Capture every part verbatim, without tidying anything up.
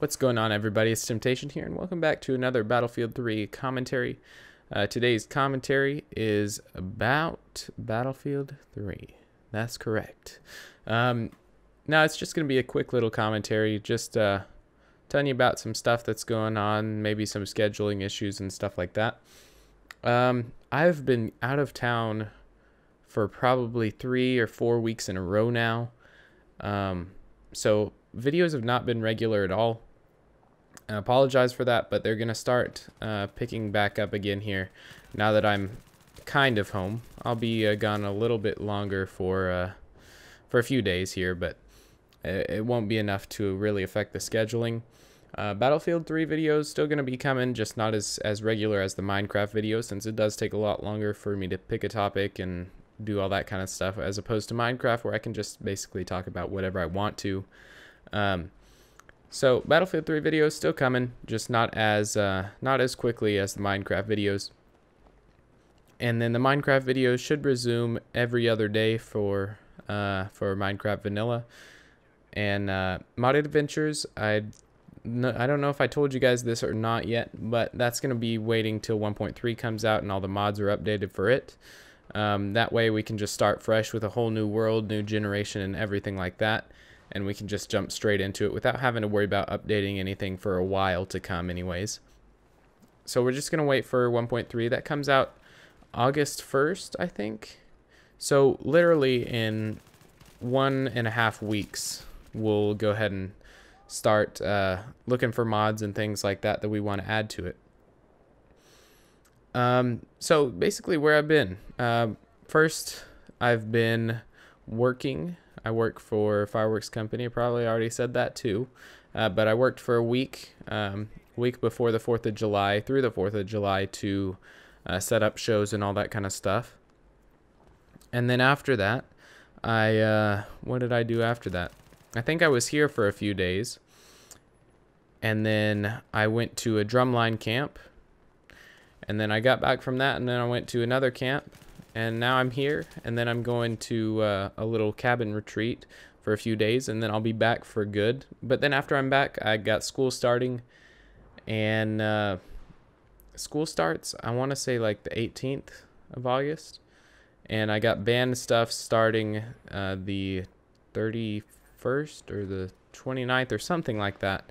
What's going on, everybody? It's Temptation here, and welcome back to another Battlefield three commentary. Uh, today's commentary is about Battlefield three. That's correct. Um, now, it's just going to be a quick little commentary, just uh, telling you about some stuff that's going on, maybe some scheduling issues and stuff like that. Um, I've been out of town for probably three or four weeks in a row now, um, so videos have not been regular at all. I apologize for that, but they're going to start uh, picking back up again here now that I'm kind of home. I'll be uh, gone a little bit longer for, uh, for a few days here, but it won't be enough to really affect the scheduling. Uh, Battlefield three videos still going to be coming, just not as, as regular as the Minecraft video, since it does take a lot longer for me to pick a topic and do all that kind of stuff, as opposed to Minecraft, where I can just basically talk about whatever I want to. Um, so Battlefield three videos still coming, just not as uh, not as quickly as the Minecraft videos. And then the Minecraft videos should resume every other day for uh, for Minecraft Vanilla and uh, modded adventures. I no, I don't know if I told you guys this or not yet, but that's going to be waiting till one point three comes out and all the mods are updated for it. Um, that way we can just start fresh with a whole new world, new generation, and everything like that. And we can just jump straight into it without having to worry about updating anything for a while to come anyways. So we're just going to wait for one point three. That comes out August first, I think. So literally in one and a half weeks, we'll go ahead and start uh, looking for mods and things like that that we want to add to it. Um, so basically where I've been. Uh, first, I've been working. I work for a fireworks company. Probably already said that too, uh, but I worked for a week, um, week before the fourth of July through the fourth of July to uh, set up shows and all that kind of stuff. And then after that, I uh, what did I do after that? I think I was here for a few days, and then I went to a drumline camp, and then I got back from that, and then I went to another camp. And now I'm here, and then I'm going to uh, a little cabin retreat for a few days, and then I'll be back for good. But then after I'm back, I got school starting, and uh, school starts, I want to say like the eighteenth of August, and I got band stuff starting uh, the thirty-first or the twenty-ninth or something like that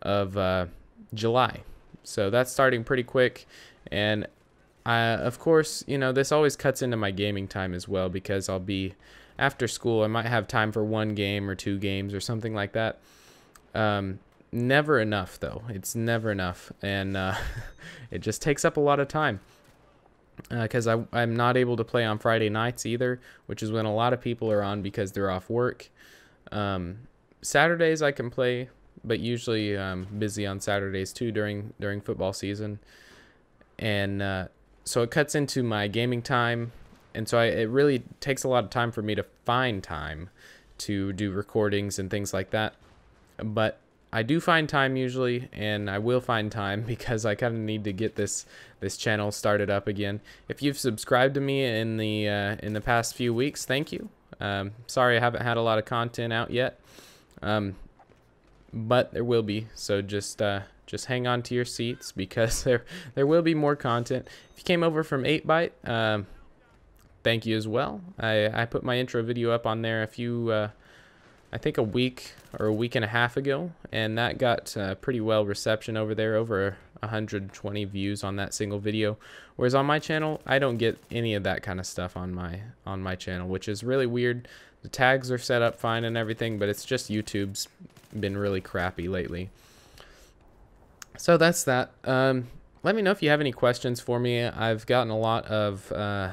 of uh, July. So that's starting pretty quick, and Uh, of course, you know, this always cuts into my gaming time as well, because I'll be after school. I might have time for one game or two games or something like that. Um, never enough, though. It's never enough. And uh, it just takes up a lot of time, because uh, I'm not able to play on Friday nights either, which is when a lot of people are on because they're off work. Um, Saturdays I can play, but usually I'm busy on Saturdays too during, during football season. And uh, so it cuts into my gaming time, and so I, it really takes a lot of time for me to find time to do recordings and things like that. But I do find time usually, and I will find time, because I kind of need to get this this channel started up again. If you've subscribed to me in the uh, in the past few weeks, thank you. Um, sorry I haven't had a lot of content out yet, um, but there will be. So just. Uh, Just hang on to your seats, because there there will be more content. If you came over from eight byte, um, thank you as well. I, I put my intro video up on there a few, uh, I think a week or a week and a half ago, and that got uh, pretty well reception over there, over one hundred twenty views on that single video. Whereas on my channel, I don't get any of that kind of stuff on my on my channel, which is really weird. The tags are set up fine and everything, but it's just YouTube's been really crappy lately. So that's that. Um, let me know if you have any questions for me. I've gotten a lot of uh,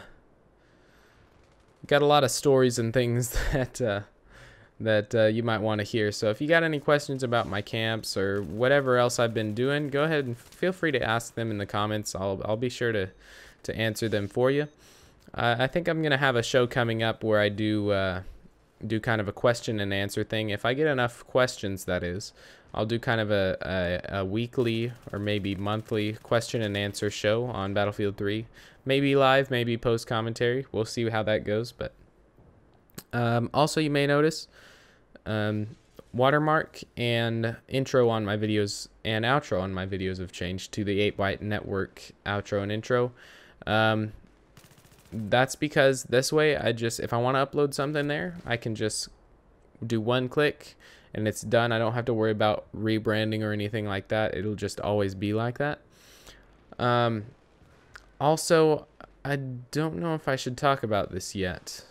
got a lot of stories and things that uh, that uh, you might want to hear. So if you got any questions about my camps or whatever else I've been doing, go ahead and feel free to ask them in the comments. I'll I'll be sure to to answer them for you. Uh, I think I'm gonna have a show coming up where I do uh, do kind of a question and answer thing. If I get enough questions, that is. I'll do kind of a, a, a weekly or maybe monthly question and answer show on Battlefield three. Maybe live, maybe post commentary. We'll see how that goes. But um, also, you may notice um, watermark and intro on my videos and outro on my videos have changed to the eight byte network outro and intro. Um, that's because this way I just, if I want to upload something there, I can just do one click and it's done. I don't have to worry about rebranding or anything like that. It'll just always be like that. Um, also, I don't know if I should talk about this yet,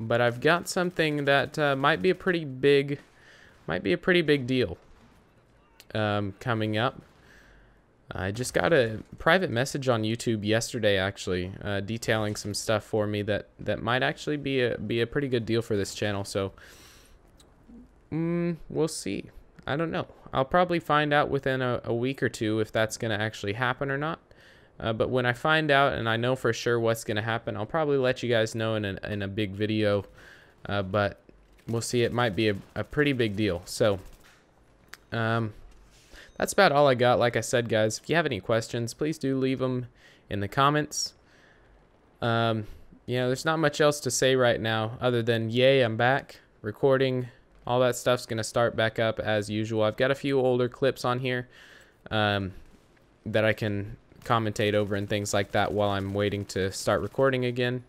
but I've got something that uh, might be a pretty big, might be a pretty big deal um, coming up. I just got a private message on YouTube yesterday, actually, uh, detailing some stuff for me that that might actually be a be a pretty good deal for this channel. So, mm, we'll see. I don't know. I'll probably find out within a, a week or two if that's going to actually happen or not. Uh, but when I find out and I know for sure what's going to happen, I'll probably let you guys know in a, in a big video. Uh, but we'll see. It might be a, a pretty big deal. So, um, that's about all I got. Like I said, guys, if you have any questions, please do leave them in the comments. Um, you know, there's not much else to say right now other than, yay, I'm back recording. All that stuff's going to start back up as usual. I've got a few older clips on here um, that I can commentate over and things like that while I'm waiting to start recording again.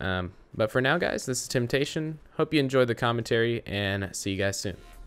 Um, but for now, guys, this is Temptation. Hope you enjoyed the commentary, and see you guys soon.